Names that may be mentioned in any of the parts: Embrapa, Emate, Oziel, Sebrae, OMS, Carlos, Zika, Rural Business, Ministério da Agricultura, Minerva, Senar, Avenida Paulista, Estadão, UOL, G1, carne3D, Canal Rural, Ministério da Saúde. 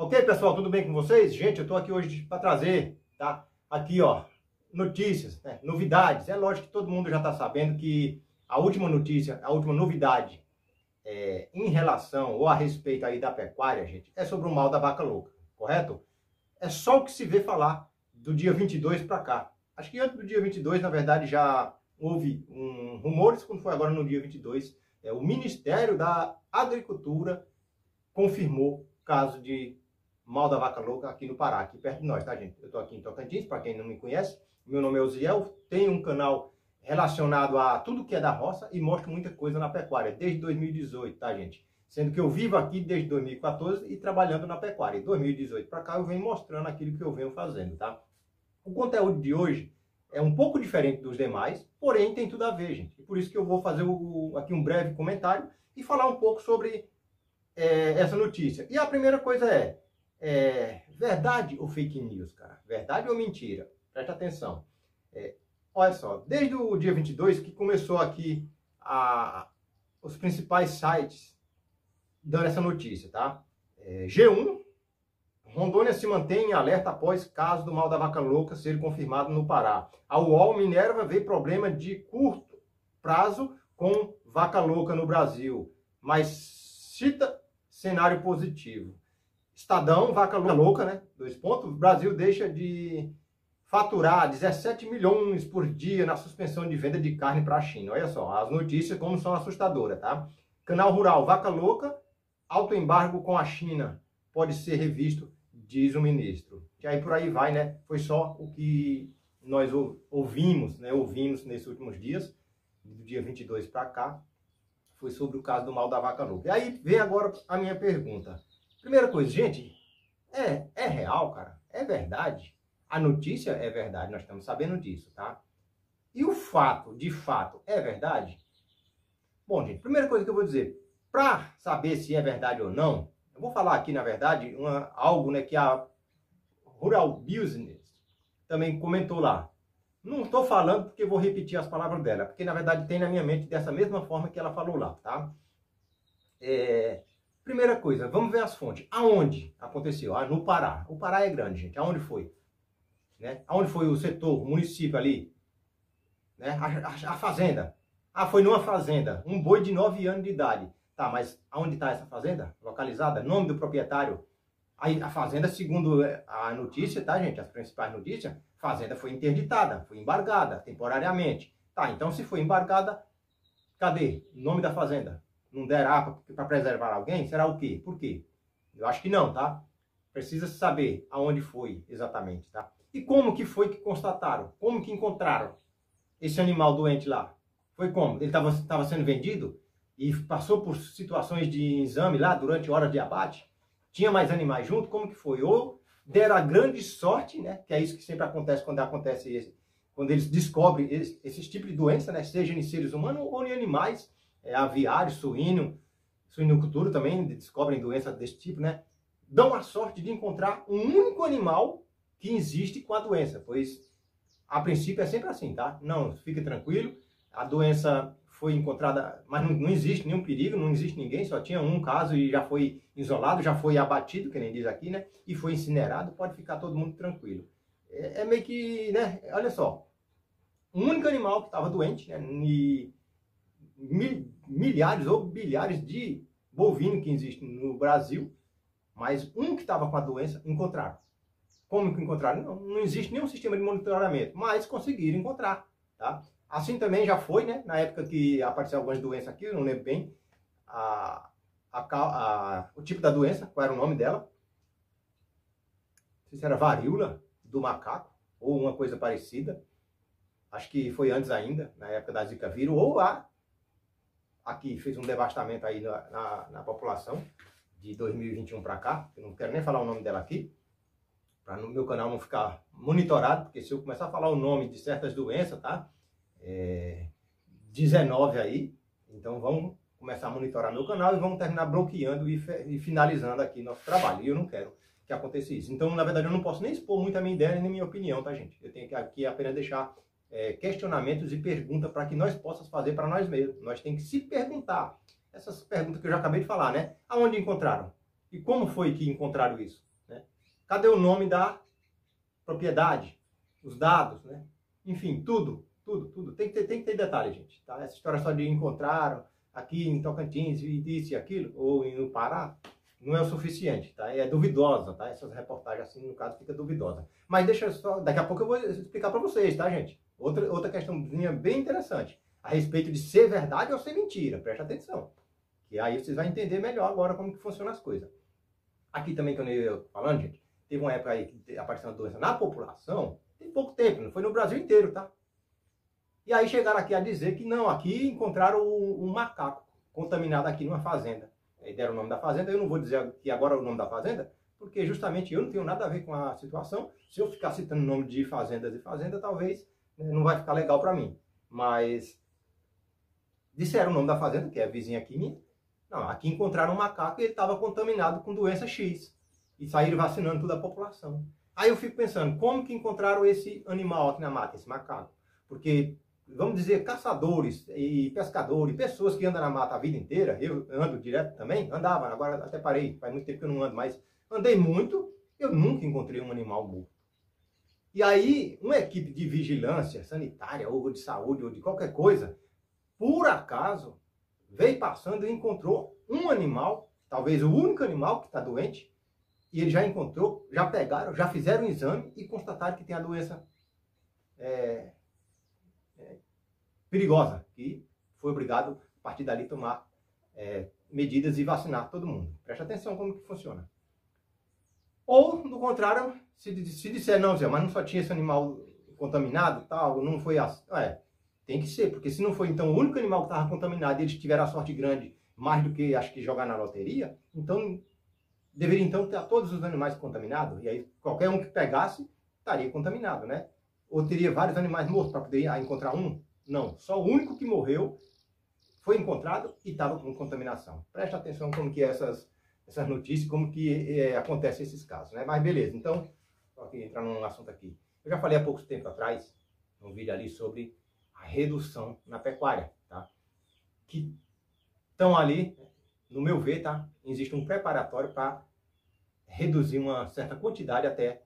Ok, pessoal, tudo bem com vocês? Gente, eu estou aqui hoje para trazer, tá? Aqui, ó, notícias, né? Novidades. É lógico que todo mundo já está sabendo que a última notícia, a última novidade em relação ou a respeito aí da pecuária, gente, é sobre o mal da vaca louca, correto? É só o que se vê falar do dia 22 para cá. Acho que antes do dia 22, na verdade, já houve rumores, quando foi agora no dia 22, o Ministério da Agricultura confirmou o caso de mal da vaca louca aqui no Pará, aqui perto de nós, tá, gente? Eu estou aqui em Tocantins, para quem não me conhece, meu nome é Oziel, tenho um canal relacionado a tudo que é da roça e mostro muita coisa na pecuária, desde 2018, tá, gente? Sendo que eu vivo aqui desde 2014 e trabalhando na pecuária. E 2018 para cá eu venho mostrando aquilo que eu venho fazendo, tá? O conteúdo de hoje é um pouco diferente dos demais, porém tem tudo a ver, gente. E por isso que eu vou fazer aqui um breve comentário e falar um pouco sobre essa notícia. E a primeira coisa é verdade ou fake news, cara? Verdade ou mentira? Presta atenção. Olha só, desde o dia 22 que começou aqui os principais sites dando essa notícia, tá? G1, Rondônia se mantém em alerta após caso do mal da vaca louca ser confirmado no Pará. A UOL, Minerva vê problema de curto prazo com vaca louca no Brasil, mas cita cenário positivo. Estadão, vaca louca, né? O Brasil deixa de faturar 17 milhões por dia na suspensão de venda de carne para a China. Olha só, as notícias como são assustadoras, tá? Canal Rural, vaca louca, alto embargo com a China pode ser revisto, diz o ministro. E aí por aí vai, né? Foi só o que nós ouvimos, né? Ouvimos nesses últimos dias, do dia 22 para cá, foi sobre o caso do mal da vaca louca. E aí vem agora a minha pergunta. Primeira coisa, gente, é real, cara? É verdade? A notícia é verdade, nós estamos sabendo disso, tá? E o fato, de fato, é verdade? Bom, gente, primeira coisa que eu vou dizer, para saber se é verdade ou não, eu vou falar aqui, na verdade, algo, né, que a Rural Business também comentou lá. Não estou falando porque vou repetir as palavras dela, porque, na verdade, tem na minha mente dessa mesma forma que ela falou lá, tá? Primeira coisa, vamos ver as fontes. Aonde aconteceu? Ah, no Pará. O Pará é grande, gente. Aonde foi? Né? Aonde foi o setor, o município ali? Né? A fazenda. Ah, foi numa fazenda. Um boi de 9 anos de idade. Tá, mas aonde está essa fazenda localizada? Nome do proprietário? Aí, a fazenda, segundo a notícia, tá, gente? As principais notícias, fazenda foi interditada, foi embargada temporariamente. Tá, então se foi embargada, cadê? Nome da fazenda? Não derá para preservar alguém? Será o quê? Por quê? Eu acho que não, tá? Precisa saber aonde foi exatamente, tá? E como que foi que constataram? Como que encontraram esse animal doente lá? Foi como? Ele estava sendo vendido? E passou por situações de exame lá durante horas de abate, tinha mais animais junto, como que foi? Ou deram a grande sorte, né? Que é isso que sempre acontece quando quando eles descobrem esses tipos de doença, né? Seja em seres humanos ou em animais, aviários, suinocultura também, descobrem doenças desse tipo, né? Dão a sorte de encontrar um único animal que existe com a doença, pois a princípio é sempre assim, tá? Não, fique tranquilo, a doença foi encontrada, mas não existe nenhum perigo, não existe ninguém, só tinha um caso e já foi isolado, já foi abatido, que nem diz aqui, né? E foi incinerado, pode ficar todo mundo tranquilo. É meio que, né? Olha só, um único animal que estava doente, né? E milhares ou bilhares de bovinos que existem no Brasil, mas um que estava com a doença, encontraram. Como que encontraram? Não existe nenhum sistema de monitoramento, mas conseguiram encontrar, tá? Assim também já foi, né? Na época que apareceu algumas doenças aqui, eu não lembro bem o tipo da doença, qual era o nome dela. Não sei se era varíola do macaco ou uma coisa parecida. Acho que foi antes ainda, na época da Zika vírus, ou aqui fez um devastamento aí na população de 2021 para cá. Eu não quero nem falar o nome dela aqui, para no meu canal não ficar monitorado, porque se eu começar a falar o nome de certas doenças, tá? 19 aí, então vamos começar a monitorar meu canal e vamos terminar bloqueando e finalizando aqui nosso trabalho, e eu não quero que aconteça isso. Então, na verdade, eu não posso nem expor muito a minha ideia nem minha opinião, tá, gente? Eu tenho que aqui apenas deixar questionamentos e perguntas para que nós possamos fazer para nós mesmos. Nós temos que se perguntar essas perguntas que eu já acabei de falar, né? Aonde encontraram? E como foi que encontraram isso? Cadê o nome da propriedade? Os dados, né? Enfim, tudo. Tem que ter detalhe, gente. Tá? Essa história só de encontraram aqui em Tocantins e isso e aquilo, ou no Pará, não é o suficiente, tá? É duvidosa, tá? Essas reportagens, assim, no caso, fica duvidosa. Mas deixa eu só... Daqui a pouco eu vou explicar para vocês, tá, gente? Outra questãozinha bem interessante, a respeito de ser verdade ou ser mentira. Preste atenção. E aí vocês vão entender melhor agora como que funcionam as coisas. Aqui também, que eu ia falando, gente, teve uma época aí que apareceu uma doença na população, tem pouco tempo, não foi no Brasil inteiro, tá? E aí chegaram aqui a dizer que não, aqui encontraram um macaco contaminado aqui numa fazenda. Aí deram o nome da fazenda, eu não vou dizer que agora é o nome da fazenda, porque justamente eu não tenho nada a ver com a situação. Se eu ficar citando o nome de fazendas e fazenda, talvez, né, não vai ficar legal para mim. Mas disseram o nome da fazenda, que é a vizinha aqui minha. Não, aqui encontraram um macaco e ele estava contaminado com doença X. E saíram vacinando toda a população. Aí eu fico pensando, como que encontraram esse animal aqui na mata, esse macaco? Porque... vamos dizer, caçadores e pescadores, pessoas que andam na mata a vida inteira, eu ando direto também, andava, agora até parei, faz muito tempo que eu não ando mais, andei muito, eu nunca encontrei um animal morto. E aí, uma equipe de vigilância sanitária, ou de saúde, ou de qualquer coisa, por acaso, veio passando e encontrou um animal, talvez o único animal que está doente, e ele já encontrou, já pegaram, já fizeram um exame e constataram que tem a doença... perigosa, que foi obrigado a partir dali tomar medidas e vacinar todo mundo. Preste atenção como que funciona. Ou, do contrário, se disser, não, Zé, mas não só tinha esse animal contaminado, tal, não foi assim. Tem que ser, porque se não foi, então, o único animal que estava contaminado e eles tiveram a sorte grande, mais do que, acho que, jogar na loteria, então, deveria, então, ter todos os animais contaminados, e aí qualquer um que pegasse, estaria contaminado, né? Ou teria vários animais mortos para poder encontrar um? Não, só o único que morreu foi encontrado e estava com contaminação. Presta atenção como que é essas notícias, como que acontecem esses casos, né? Mas beleza, então, só entrar num assunto aqui. Eu já falei há pouco tempo atrás, num vídeo ali, sobre a redução na pecuária, tá? Que estão ali, no meu ver, tá? Existe um preparatório para reduzir uma certa quantidade até...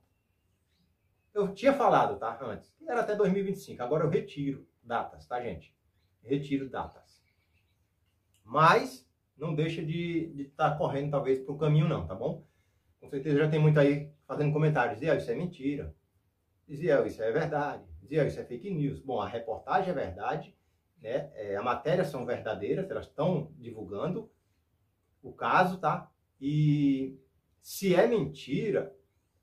Eu tinha falado, tá, antes, que era até 2025. Agora eu retiro datas, tá, gente? Retiro datas. Mas não deixa de estar correndo, talvez, para o caminho, não, tá bom? Com certeza já tem muito aí fazendo comentários. Dizia, isso é mentira. Dizia, isso é verdade. Dizia, isso é fake news. Bom, a reportagem é verdade, né? A matéria são verdadeiras, elas estão divulgando o caso, tá? E se é mentira,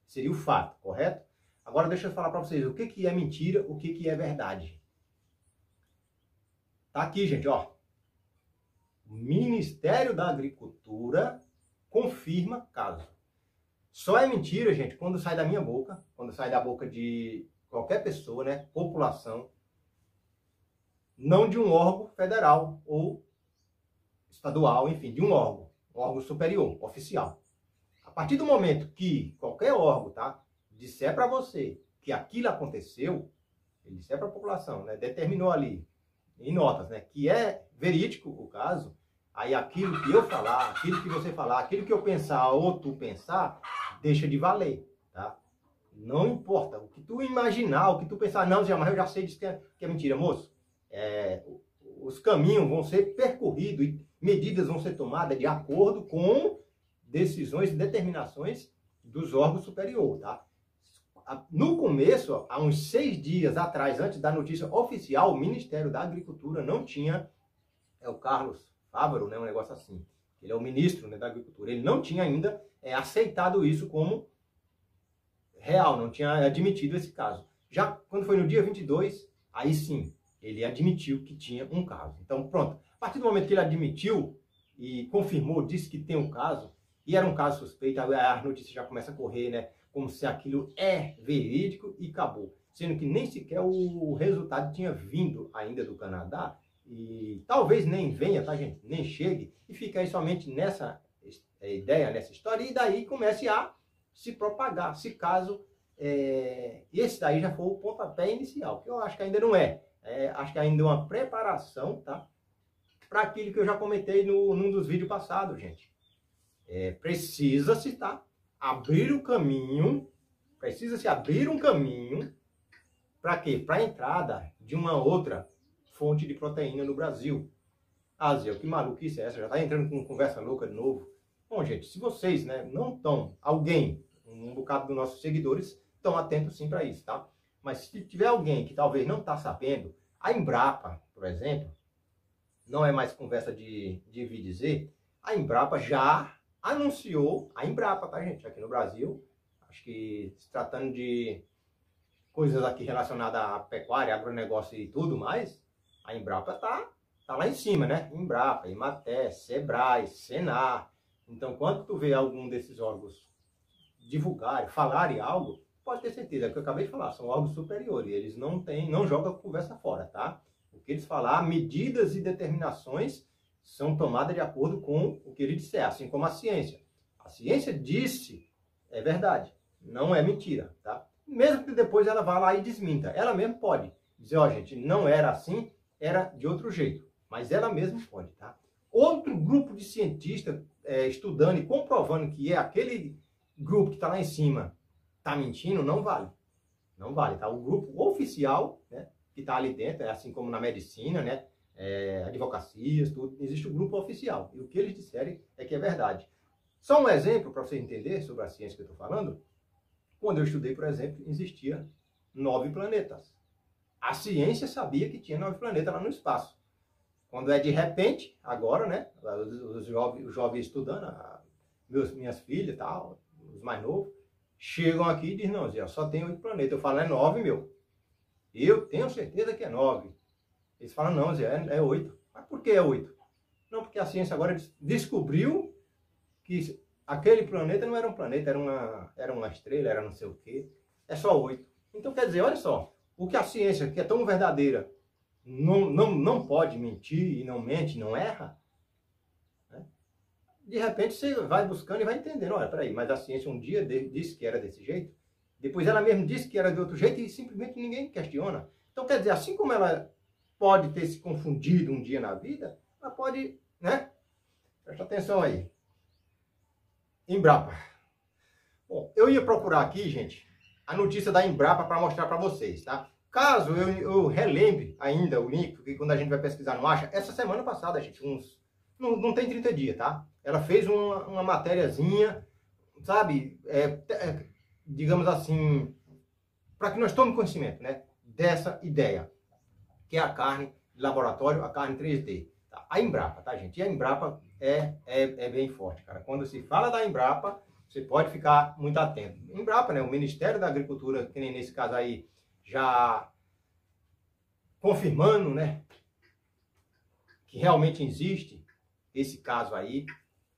seria o fato, correto? Agora deixa eu falar para vocês o que é mentira, o que é verdade. Tá aqui, gente, ó. O Ministério da Agricultura confirma caso. Só é mentira, gente, quando sai da minha boca, quando sai da boca de qualquer pessoa, né, população, não de um órgão federal ou estadual, enfim, de um órgão superior, oficial. A partir do momento que qualquer órgão, tá, disser para você que aquilo aconteceu, ele disser para a população, né, determinou ali, em notas, né, que é verídico o caso, aí aquilo que eu falar, aquilo que você falar, aquilo que eu pensar ou tu pensar, deixa de valer, tá? Não importa. O que tu imaginar, o que tu pensar, não, Zé, mas eu já sei disso que é mentira, moço. Os caminhos vão ser percorridos e medidas vão ser tomadas de acordo com decisões e determinações dos órgãos superiores, tá? No começo, há uns 6 dias atrás, antes da notícia oficial, o Ministério da Agricultura não tinha, o Carlos Fávaro, né, um negócio assim, ele é o ministro, né, da Agricultura, ele não tinha ainda aceitado isso como real, não tinha admitido esse caso. Já quando foi no dia 22, aí sim, ele admitiu que tinha um caso. Então pronto, a partir do momento que ele admitiu e confirmou, disse que tem um caso, e era um caso suspeito, as notícias já começam a correr, né? Como se aquilo é verídico e acabou. Sendo que nem sequer o resultado tinha vindo ainda do Canadá. E talvez nem venha, tá, gente? Nem chegue. E fica aí somente nessa ideia, nessa história. E daí comece a se propagar. Se caso, esse daí já foi o pontapé inicial. Que eu acho que ainda não é. Acho que ainda é uma preparação, tá? Para aquilo que eu já comentei num dos vídeos passados, gente. Precisa citar abrir o caminho, precisa-se abrir um caminho para quê? Para a entrada de uma outra fonte de proteína no Brasil. Ah, Zé, que maluquice é essa? Já está entrando com conversa louca de novo. Bom, gente, se vocês, né, não estão, alguém, um bocado dos nossos seguidores, estão atentos sim para isso, tá? Mas se tiver alguém que talvez não está sabendo, a Embrapa, por exemplo, não é mais conversa de vir dizer, a Embrapa já anunciou, a Embrapa, tá, gente, aqui no Brasil, acho que se tratando de coisas aqui relacionadas à pecuária, agronegócio e tudo mais, a Embrapa tá lá em cima, né? Embrapa, Emate, Sebrae, Senar. Então, quando tu vê algum desses órgãos divulgarem, falarem algo, pode ter certeza, é o que eu acabei de falar, são órgãos superiores, eles não jogam conversa fora, tá? O que eles falar, medidas e determinações são tomadas de acordo com o que ele disser, assim como a ciência. A ciência disse, é verdade, não é mentira, tá? Mesmo que depois ela vá lá e desminta, ela mesma pode dizer, ó, gente, não era assim, era de outro jeito. Mas ela mesma pode, tá? Outro grupo de cientistas estudando e comprovando que é aquele grupo que está lá em cima está mentindo, não vale. Não vale, tá? O grupo oficial, né, que está ali dentro, é assim como na medicina, né, advocacias, tudo, existe o grupo oficial. E o que eles disserem é que é verdade. Só um exemplo para você entender sobre a ciência que eu estou falando. Quando eu estudei, por exemplo, existia 9 planetas. A ciência sabia que tinha 9 planetas lá no espaço. Quando é de repente, agora, né, os jovens estudando, minhas filhas e tal, os mais novos, chegam aqui e dizem, não, Zé, só tem 8 planetas. Eu falo, é 9, meu. Eu tenho certeza que é 9. Eles falam, não, Zé, é 8. Mas por que é 8? Não, porque a ciência agora descobriu que aquele planeta não era um planeta, era uma estrela, era não sei o quê. É só 8. Então, quer dizer, olha só, o que a ciência, que é tão verdadeira, não pode mentir, e não mente, não erra, né? De repente você vai buscando e vai entendendo, olha, peraí, mas a ciência um dia disse que era desse jeito, depois ela mesma disse que era de outro jeito e simplesmente ninguém questiona. Então, quer dizer, assim como ela pode ter se confundido um dia na vida, ela pode, né? Presta atenção aí. Embrapa. Bom, eu ia procurar aqui, gente, a notícia da Embrapa para mostrar para vocês, tá? Caso eu relembre ainda o link, porque quando a gente vai pesquisar não acha, essa semana passada, gente, não tem 30 dias, tá? Ela fez uma matériazinha, sabe, digamos assim, para que nós tomemos conhecimento, né, dessa ideia, que é a carne de laboratório, a carne 3D. Tá? A Embrapa, tá, gente? E a Embrapa é bem forte, cara. Quando se fala da Embrapa, você pode ficar muito atento. Embrapa, né, o Ministério da Agricultura, que nem nesse caso aí, já confirmando, né, que realmente existe esse caso aí.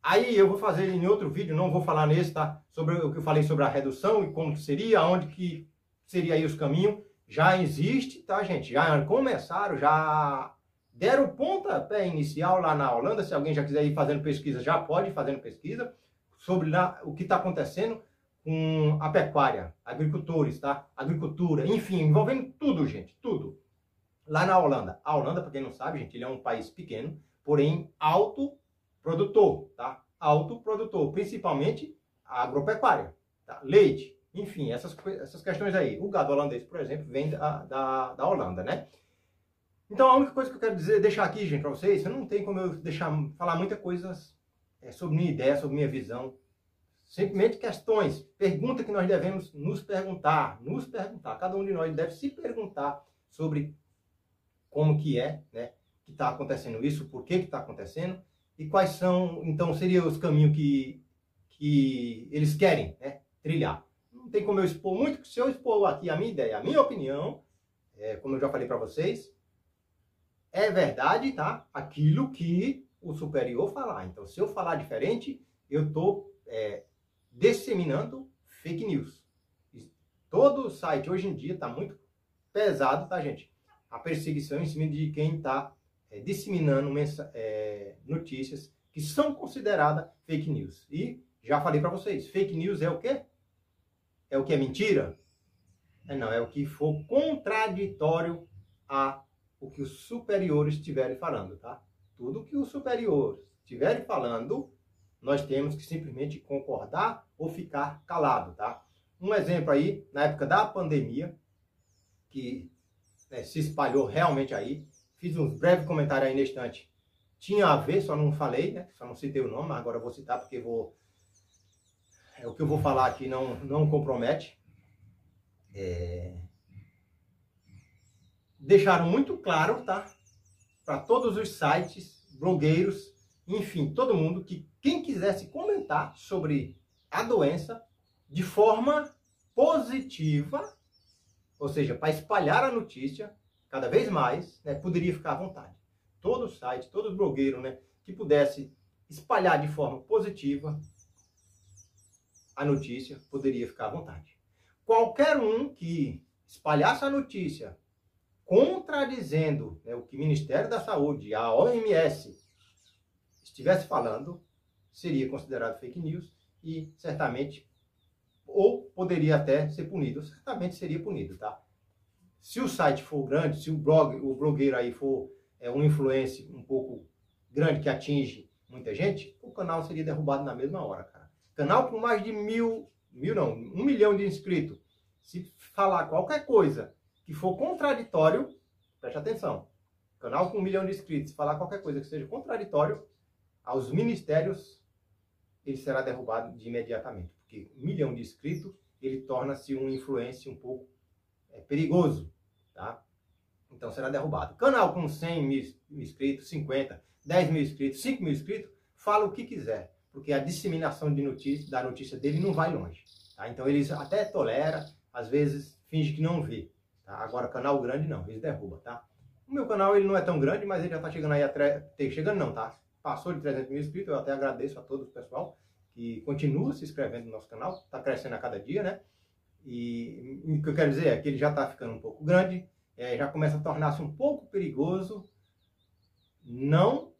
Aí eu vou fazer em outro vídeo, não vou falar nesse, tá? Sobre o que eu falei sobre a redução e como que seria, onde que seria aí os caminhos. Já existe, tá, gente? Já começaram, já deram o pontapé inicial lá na Holanda. Se alguém já quiser ir fazendo pesquisa, já pode ir fazendo pesquisa sobre lá, o que está acontecendo com a pecuária, agricultores, tá? Agricultura, enfim, envolvendo tudo, gente, tudo. Lá na Holanda. A Holanda, para quem não sabe, gente, ele é um país pequeno, porém autoprodutor, tá? Autoprodutor, principalmente a agropecuária, tá? Leite, enfim, essas questões aí. O gado holandês, por exemplo, vem da Holanda, né? Então, a única coisa que eu quero dizer, deixar aqui, gente, para vocês, não tem como eu falar muita coisa sobre minha ideia, sobre minha visão. Simplesmente questões, perguntas que nós devemos nos perguntar. Cada um de nós deve se perguntar sobre como que é, né, que está acontecendo isso, por que está acontecendo e quais são, então, seriam os caminhos que eles querem, né, trilhar. Não tem como eu expor muito, se eu expor aqui a minha ideia, a minha opinião, como eu já falei para vocês, é verdade, tá? Aquilo que o superior falar. Então, se eu falar diferente, eu estou disseminando fake news. Todo site hoje em dia está muito pesado, tá, gente? A perseguição em cima de quem está disseminando notícias que são consideradas fake news. E já falei para vocês, fake news é o quê? É o que é mentira? Não, é o que for contraditório a o que os superiores estiverem falando, tá? Tudo que os superiores estiverem falando nós temos que simplesmente concordar ou ficar calado, tá? Um exemplo aí, na época da pandemia, que se espalhou realmente aí, fiz um breve comentário aí na estante. Tinha a ver, só não falei, né? Só não citei o nome, mas agora eu vou citar porque o que eu vou falar aqui não compromete. Deixaram muito claro, tá? Para todos os sites, blogueiros, enfim, todo mundo, que quem quisesse comentar sobre a doença de forma positiva, ou seja, para espalhar a notícia cada vez mais, né, poderia ficar à vontade. Todo site, todo blogueiro, né, que pudesse espalhar de forma positiva a notícia, poderia ficar à vontade. Qualquer um que espalhasse a notícia contradizendo, né, o que o Ministério da Saúde, a OMS, estivesse falando, seria considerado fake news e certamente, ou poderia até ser punido. Certamente seria punido, tá? Se o site for grande, se o blogueiro aí for um influencer um pouco grande que atinge muita gente, o canal seria derrubado na mesma hora, cara. Canal com mais de 1 milhão de inscritos. Se falar qualquer coisa que for contraditório, preste atenção. Canal com 1 milhão de inscritos, se falar qualquer coisa que seja contraditório aos ministérios, ele será derrubado de imediatamente. Porque 1 milhão de inscritos, ele torna-se um influencer um pouco perigoso, tá? Então será derrubado. Canal com 100 mil inscritos, 50, 10 mil inscritos, 5 mil inscritos, fala o que quiser. Porque a disseminação de notícia, da notícia dele não vai longe, tá? Então eles até toleram, às vezes finge que não vê, tá? Agora canal grande não, eles derrubam, tá? O meu canal ele não é tão grande, mas ele já está chegando aí, chegando não, tá? Passou de 300 mil inscritos, eu até agradeço a todo o pessoal que continua se inscrevendo no nosso canal, está crescendo a cada dia, né? E o que eu quero dizer é que ele já está ficando um pouco grande, já começa a tornar-se um pouco perigoso, não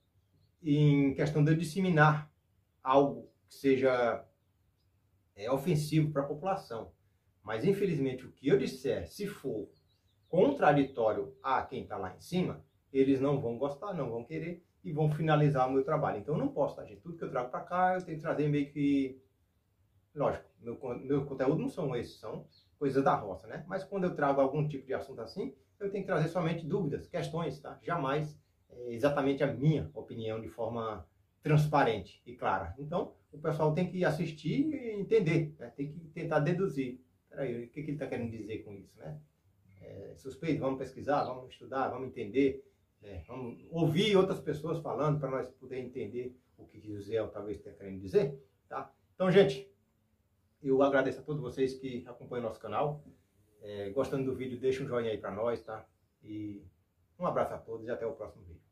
em questão de eu disseminar algo que seja ofensivo para a população, mas infelizmente o que eu disser, se for contraditório a quem está lá em cima, eles não vão gostar, não vão querer e vão finalizar o meu trabalho. Então eu não posso, tá, gente? Tudo que eu trago para cá, eu tenho que trazer meio que... Lógico, meu conteúdo não são esses, são coisas da roça, né? Mas quando eu trago algum tipo de assunto assim, eu tenho que trazer somente dúvidas, questões, tá? Jamais exatamente a minha opinião de forma transparente e clara. Então, o pessoal tem que assistir e entender, né? Tem que tentar deduzir. Peraí, o que ele está querendo dizer com isso, né? Suspeito, vamos pesquisar, vamos estudar, vamos entender, né? Vamos ouvir outras pessoas falando para nós poder entender o que o Oziel talvez esteja querendo dizer, tá? Então, gente... Eu agradeço a todos vocês que acompanham nosso canal. Gostando do vídeo, deixa um joinha aí para nós, tá? E um abraço a todos e até o próximo vídeo.